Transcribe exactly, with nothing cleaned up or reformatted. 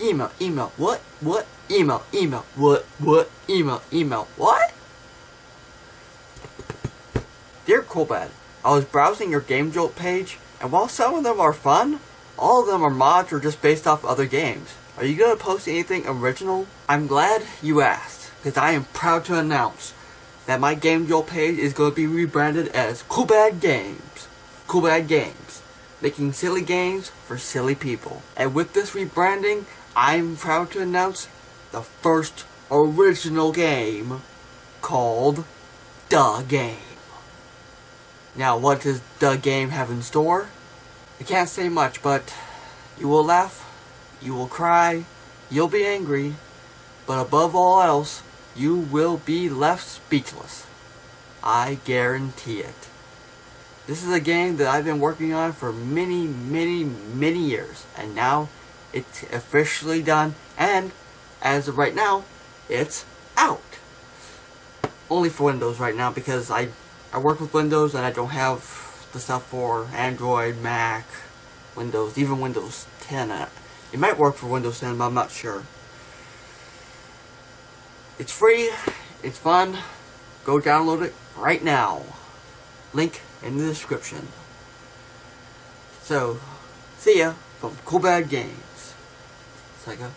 email, email, what, what, email, email, what, what, email, email, what? Dear CoolBad, I was browsing your Game Jolt page, and while some of them are fun, all of them are mods or just based off other games. Are you going to post anything original? I'm glad you asked, because I am proud to announce that my Game Jolt page is going to be rebranded as CoolBad Games. CoolBad Games. Making silly games for silly people. And with this rebranding, I'm proud to announce the first original game called The Game. Now, what does The Game have in store? I can't say much, but you will laugh, you will cry, you'll be angry, but above all else, you will be left speechless. I guarantee it. This is a game that I've been working on for many, many, many years, and now it's officially done, and as of right now, it's out. Only for Windows right now, because I, I work with Windows and I don't have the stuff for Android, Mac, Windows, even Windows ten. It might work for Windows ten, but I'm not sure. It's free, it's fun, go download it right now. Link in the description. So, see ya from CoolBad Games. Sega.